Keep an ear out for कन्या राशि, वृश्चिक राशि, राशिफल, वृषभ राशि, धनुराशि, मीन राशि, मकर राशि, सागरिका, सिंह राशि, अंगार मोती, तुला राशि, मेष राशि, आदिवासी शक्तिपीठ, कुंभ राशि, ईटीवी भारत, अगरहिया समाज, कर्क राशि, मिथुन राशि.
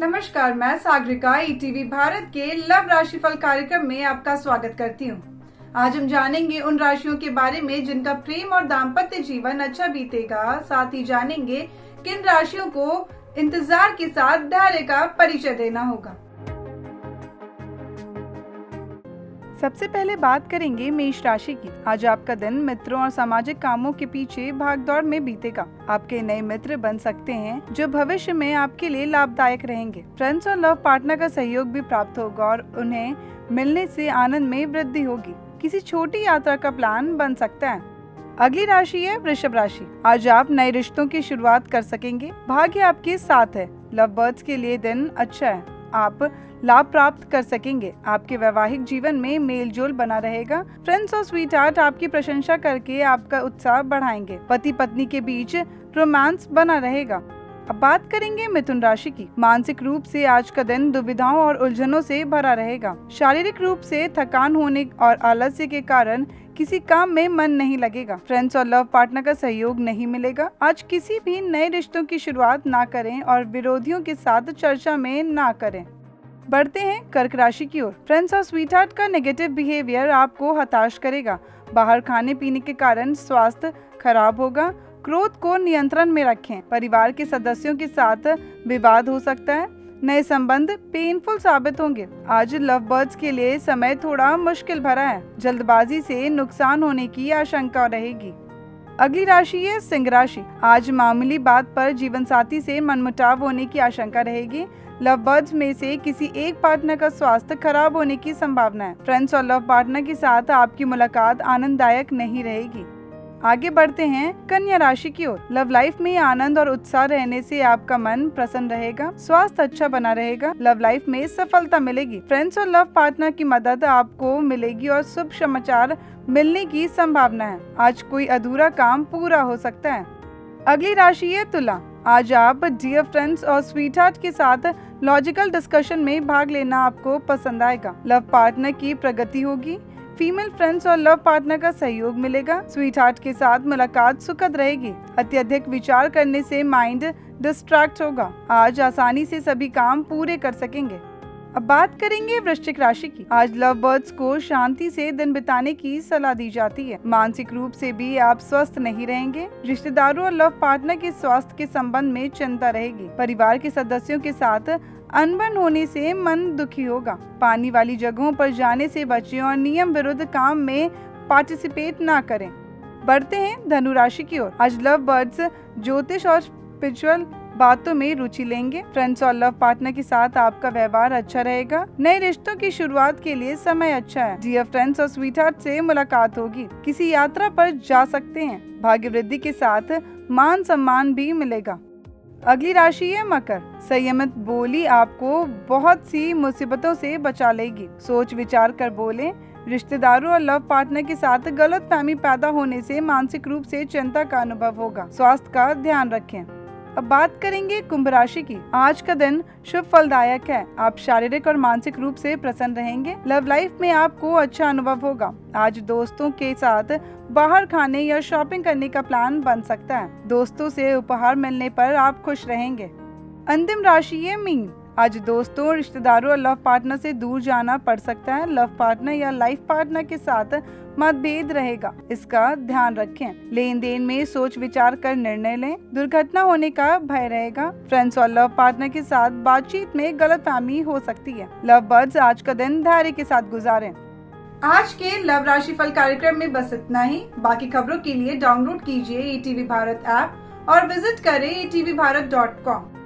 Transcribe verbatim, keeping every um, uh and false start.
नमस्कार, मैं सागरिका ईटीवी भारत के लव राशिफल कार्यक्रम में आपका स्वागत करती हूँ। आज हम जानेंगे उन राशियों के बारे में जिनका प्रेम और दाम्पत्य जीवन अच्छा बीतेगा। साथ ही जानेंगे किन राशियों को इंतजार के साथ धैर्य का परिचय देना होगा। सबसे पहले बात करेंगे मेष राशि की। आज आपका दिन मित्रों और सामाजिक कामों के पीछे भागदौड़ में बीतेगा। आपके नए मित्र बन सकते हैं जो भविष्य में आपके लिए लाभदायक रहेंगे। फ्रेंड्स और लव पार्टनर का सहयोग भी प्राप्त होगा और उन्हें मिलने से आनंद में वृद्धि होगी। किसी छोटी यात्रा का प्लान बन सकता है। अगली राशि है वृषभ राशि। आज आप नए रिश्तों की शुरुआत कर सकेंगे। भाग्य आपके साथ है। लव बर्ड्स के लिए दिन अच्छा है। आप लाभ प्राप्त कर सकेंगे। आपके वैवाहिक जीवन में मेलजोल बना रहेगा। फ्रेंड्स और स्वीटहार्ट आपकी प्रशंसा करके आपका उत्साह बढ़ाएंगे। पति पत्नी के बीच रोमांस बना रहेगा। अब बात करेंगे मिथुन राशि की। मानसिक रूप से आज का दिन दुविधाओं और उलझनों से भरा रहेगा। शारीरिक रूप से थकान होने और आलस्य के कारण किसी काम में मन नहीं लगेगा। फ्रेंड्स और लव पार्टनर का सहयोग नहीं मिलेगा। आज किसी भी नए रिश्तों की शुरुआत ना करें और विरोधियों के साथ चर्चा में ना करें। बढ़ते हैं कर्क राशि की ओर। फ्रेंड्स और स्वीटहार्ट का नेगेटिव बिहेवियर आपको हताश करेगा। बाहर खाने पीने के कारण स्वास्थ्य खराब होगा। क्रोध को नियंत्रण में रखें। परिवार के सदस्यों के साथ विवाद हो सकता है। नए संबंध पेनफुल साबित होंगे। आज लव बर्ड्स के लिए समय थोड़ा मुश्किल भरा है। जल्दबाजी से नुकसान होने की आशंका रहेगी। अगली राशि है सिंह राशि। आज मामूली बात पर जीवन साथी से मनमुटाव होने की आशंका रहेगी। लव बर्ड्स में से किसी एक पार्टनर का स्वास्थ्य खराब होने की संभावना है। फ्रेंड्स और लव पार्टनर के साथ आपकी मुलाकात आनंददायक नहीं रहेगी। आगे बढ़ते हैं कन्या राशि की ओर। लव लाइफ में आनंद और उत्साह रहने से आपका मन प्रसन्न रहेगा। स्वास्थ्य अच्छा बना रहेगा। लव लाइफ में सफलता मिलेगी। फ्रेंड्स और लव पार्टनर की मदद आपको मिलेगी और शुभ समाचार मिलने की संभावना है। आज कोई अधूरा काम पूरा हो सकता है। अगली राशि है तुला। आज आप डियर फ्रेंड्स और स्वीटहार्ट के साथ लॉजिकल डिस्कशन में भाग लेना आपको पसंद आएगा। लव पार्टनर की प्रगति होगी। फीमेल फ्रेंड्स और लव पार्टनर का सहयोग मिलेगा। स्वीटहार्ट के साथ मुलाकात सुखद रहेगी। अत्यधिक विचार करने से माइंड डिस्ट्रैक्ट होगा। आज आसानी से सभी काम पूरे कर सकेंगे। अब बात करेंगे वृश्चिक राशि की। आज लव बर्ड्स को शांति से दिन बिताने की सलाह दी जाती है। मानसिक रूप से भी आप स्वस्थ नहीं रहेंगे। रिश्तेदारों और लव पार्टनर के स्वास्थ्य के संबंध में चिंता रहेगी। परिवार के सदस्यों के साथ अनबन होने से मन दुखी होगा। पानी वाली जगहों पर जाने से बचें और नियम विरुद्ध काम में पार्टिसिपेट ना करें। बढ़ते हैं धनुराशि की ओर। आज लव बर्ड्स ज्योतिष और स्पिरिचुअल बातों में रुचि लेंगे। फ्रेंड्स और लव पार्टनर के साथ आपका व्यवहार अच्छा रहेगा। नए रिश्तों की शुरुआत के लिए समय अच्छा है। डियर फ्रेंड्स और स्वीटहार्ट से मुलाकात होगी। किसी यात्रा पर जा सकते हैं। भाग्य वृद्धि के साथ मान सम्मान भी मिलेगा। अगली राशि है मकर। संयमित बोली आपको बहुत सी मुसीबतों से बचा लेगी। सोच विचार कर बोलें। रिश्तेदारों और लव पार्टनर के साथ गलतफहमी पैदा होने से मानसिक रूप से चिंता का अनुभव होगा। स्वास्थ्य का ध्यान रखें। अब बात करेंगे कुंभ राशि की। आज का दिन शुभ फलदायक है। आप शारीरिक और मानसिक रूप से प्रसन्न रहेंगे। लव लाइफ में आपको अच्छा अनुभव होगा। आज दोस्तों के साथ बाहर खाने या शॉपिंग करने का प्लान बन सकता है। दोस्तों से उपहार मिलने पर आप खुश रहेंगे। अंतिम राशि है मीन। आज दोस्तों, रिश्तेदारों और लव पार्टनर से दूर जाना पड़ सकता है। लव पार्टनर या लाइफ पार्टनर के साथ मतभेद रहेगा। इसका ध्यान रखें। लेन देन में सोच विचार कर निर्णय लें। दुर्घटना होने का भय रहेगा। फ्रेंड्स और लव पार्टनर के साथ बातचीत में गलतफहमी हो सकती है। लव बर्ड्स आज का दिन धैर्य के साथ गुजारें। आज के लव राशिफल कार्यक्रम में बस इतना ही। बाकी खबरों के लिए डाउनलोड कीजिए ईटीवी भारत ऐप और विजिट करें E T V Bharat dot com.